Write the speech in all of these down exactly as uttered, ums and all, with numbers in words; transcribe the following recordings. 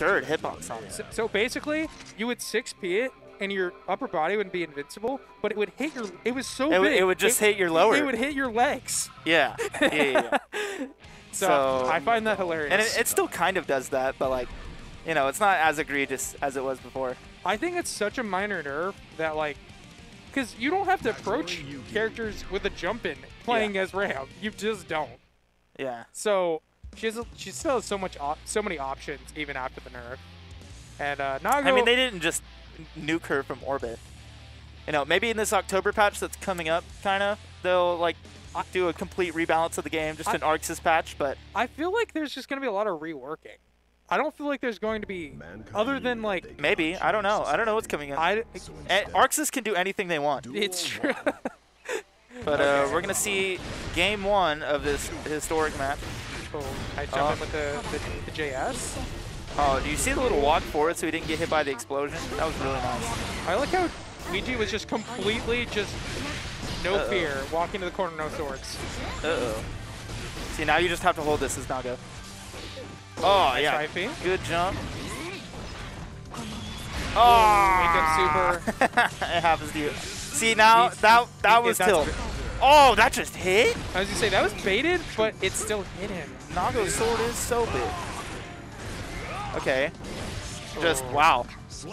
absurd hitbox on it. So, so basically, you would six P it, and your upper body would be invincible, but it would hit your... It was so it big. Would, it would just it, hit your lower. It would hit your legs. Yeah. Yeah, yeah, yeah. so, so I find that hilarious. And it, it still kind of does that, but like, you know, it's not as egregious as it was before. I think it's such a minor nerf that like... Because you don't have to approach characters with a jump in playing yeah. as Ram. You just don't. Yeah. So she has a, she still has so much op so many options even after the nerf. And uh, Naga. I mean, they didn't just nuke her from orbit. You know, maybe in this October patch that's coming up, kind of they'll like do a complete rebalance of the game, just I, an Arxis patch. But I feel like there's just gonna be a lot of reworking. I don't feel like there's going to be, Mankind, other than like... Maybe. I don't know. I don't know what's coming in. I, Arxis can do anything they want. It's true. But uh, we're going to see game one of this historic match. Oh, I jump oh. in with the, the, the J S. Oh, do you see the little walk forward so he didn't get hit by the explosion? That was really nice. I like how Ouiji was just completely just no uh -oh. fear, walking to the corner, no swords. Uh-oh. See, now you just have to hold this as Naga. Oh, nice yeah. I P. Good jump. Oh, make up super. It happens to you. See, now that that was tilt. Oh, that just hit? I was going to say, that was baited, but it still hit him. Naga's sword is so big. Okay. Just, oh. wow.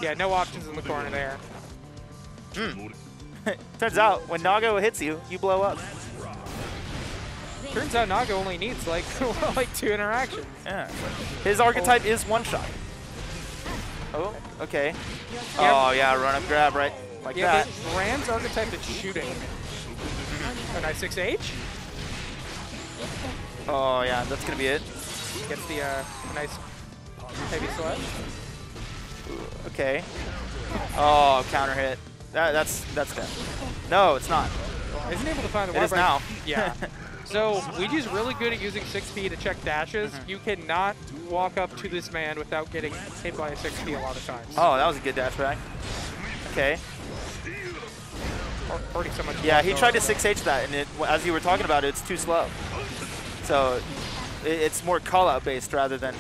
Yeah, no options in the corner there. Mm. Turns out, when Naga hits you, you blow up. Turns out Naga only needs like like two interactions. Yeah. His archetype oh. is one shot. Oh, okay. Oh yeah, run up grab right like yeah, that. Ram's archetype is shooting. A nice six H. Oh yeah, that's gonna be it. Gets the uh, nice heavy slash. Okay. Oh, counter hit. That that's that's dead. No, it's not. Isn't able to find the. It is now. Yeah. So Ouiji's really good at using six P to check dashes. Mm-hmm. You cannot walk up to this man without getting hit by a six P a lot of times. Oh, that was a good dash back. Okay. Hurting so much. Yeah, he tried to six H that, and it, as you were talking about, it's too slow. So it, it's more call-out based rather than...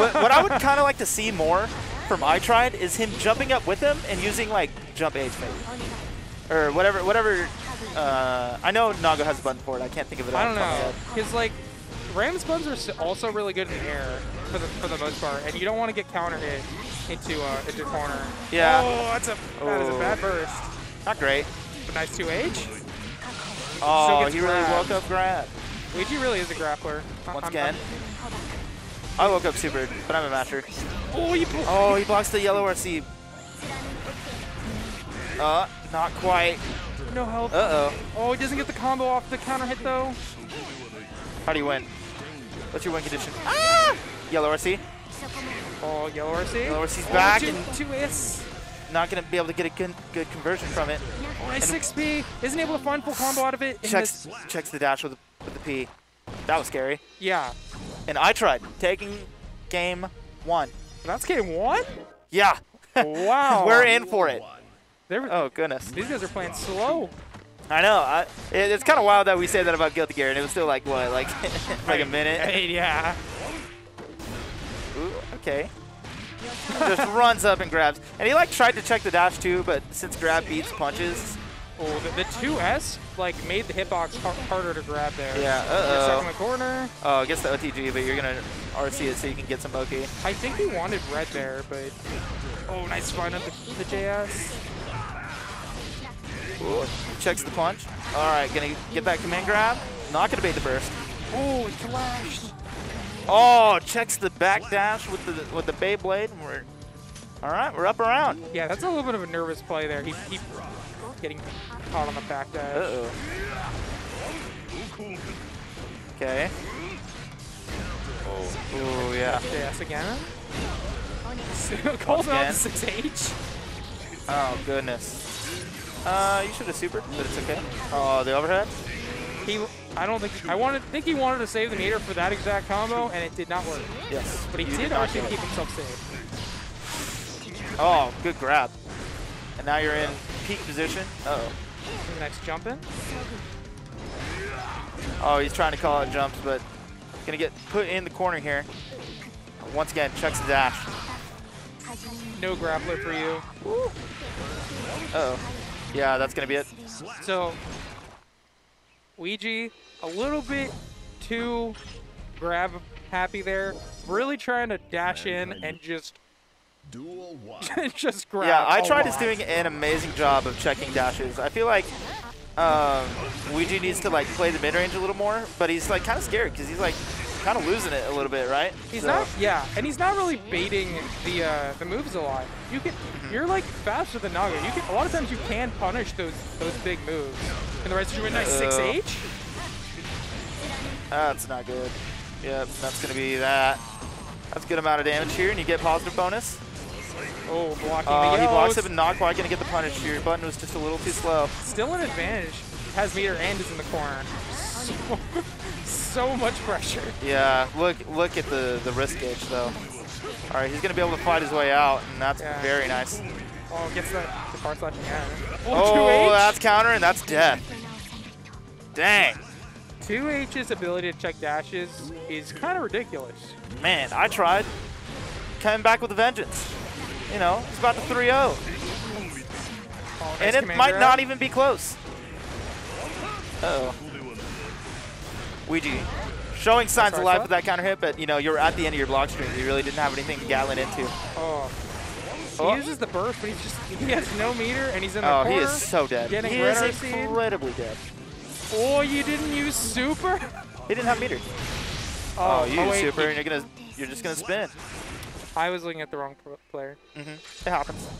what, what I would kind of like to see more from iTried is him jumping up with him and using, like, jump H maybe. Or whatever, whatever. Uh, I know Naga has a button for it. I can't think of it. I don't know. Because like, Ram's buttons are also really good in the air for the for the most part, and you don't want to get counter hit into uh, into corner. Yeah. Oh, that's a oh. that is a bad burst. Not great. But nice two H. Oh, he grabbed. really woke up grab. Ouiji really is a grappler. Once I'm, again. I'm, I'm, I woke up super, but I'm a matcher. Oh, you oh he blocks the yellow R C. Uh, not quite. No help. Uh oh. Oh, he doesn't get the combo off the counter hit though. How do you win? What's your win condition? Ah! Yellow R C. Oh, yellow R C. Yellow R C's oh, back. Two, and two is. Not gonna be able to get a good, good conversion from it. Nice six P. Isn't able to find full combo out of it. Checks, checks the dash with the, with the P. That was scary. Yeah. And iTried taking game one. That's game one? Yeah. Wow. We're in for it. They're, oh, goodness. These guys are playing slow. I know. I, it, it's kind of wild that we say that about Guilty Gear, and it was still like, what, like like I, a minute? I, yeah. Ooh, okay. Just runs up and grabs. And he, like, tried to check the dash, too, but since grab beats punches. Oh, the, the two S, like, made the hitbox har harder to grab there. Yeah, uh-oh. Stuck in the corner. Oh, I guess the O T G, but you're going to R C it so you can get some Moki. I think he wanted red there, but... Oh, nice spine up the, the J S. Ooh, checks the punch. All right, gonna get that command grab. Not gonna bait the burst. Oh, it flashed. Oh, checks the back dash with the with the Beyblade. And we're all right. We're up around. Yeah, that's a little bit of a nervous play there. He keep getting caught on the back dash. Uh oh. Okay. Oh, ooh, yeah. Yes again. Calls out six H. Oh goodness. Uh, you should have super, but it's okay. Oh, the overhead? He, I don't think, I wanted, think he wanted to save the meter for that exact combo, and it did not work. Yes. But he did, did actually keep himself safe. Oh, good grab. And now you're in peak position. Uh-oh. Nice jump in. Oh, he's trying to call out jumps, but going to get put in the corner here. once again checks the dash. No grappler for you. Uh oh. Yeah, that's going to be it. So, Ouiji, a little bit too grab happy there. Really trying to dash in and just dual one. Just grab. Yeah, iTried is doing an amazing job of checking dashes. I feel like um, Ouiji needs to like play the mid range a little more, but he's like kind of scared because he's like kind of losing it a little bit, right? He's so. not. Yeah, and he's not really baiting the uh, the moves a lot. You can, mm-hmm. you're like faster than Naga. You can a lot of times you can punish those those big moves. And the rest you win nice six H. That's not good. Yep, that's gonna be that. That's a good amount of damage here, and you get positive bonus. Oh, blocking uh, the He blocks it, but not quite going to get the punish here. Button was just a little too slow. Still an advantage. Has meter and is in the corner. So, so much pressure. Yeah, look look at the, the wrist gauge, though. All right, he's going to be able to fight his way out, and that's yeah. very nice. Oh, gets the, the bar slash again. Oh, oh that's counter, and that's death. Dang. two H's ability to check dashes is kind of ridiculous. Man, iTried. Coming back with a vengeance. You know, it's about to three oh. Oh, and it might out. not even be close. Uh-oh. Ouiji showing signs Sorry, of life with that counter hit, but, you know, you're at the end of your block stream. You really didn't have anything to Gatlin into. Oh. He oh. uses the burst, but he's just, he has no meter, and he's in the oh, corner. Oh, he is so dead. Getting he is incredibly seed. dead. Oh, you didn't use super? He didn't have meter. Oh, oh you oh, use wait, super, and you're gonna, you're just gonna spin. I was looking at the wrong player. Mm-hmm. It happens.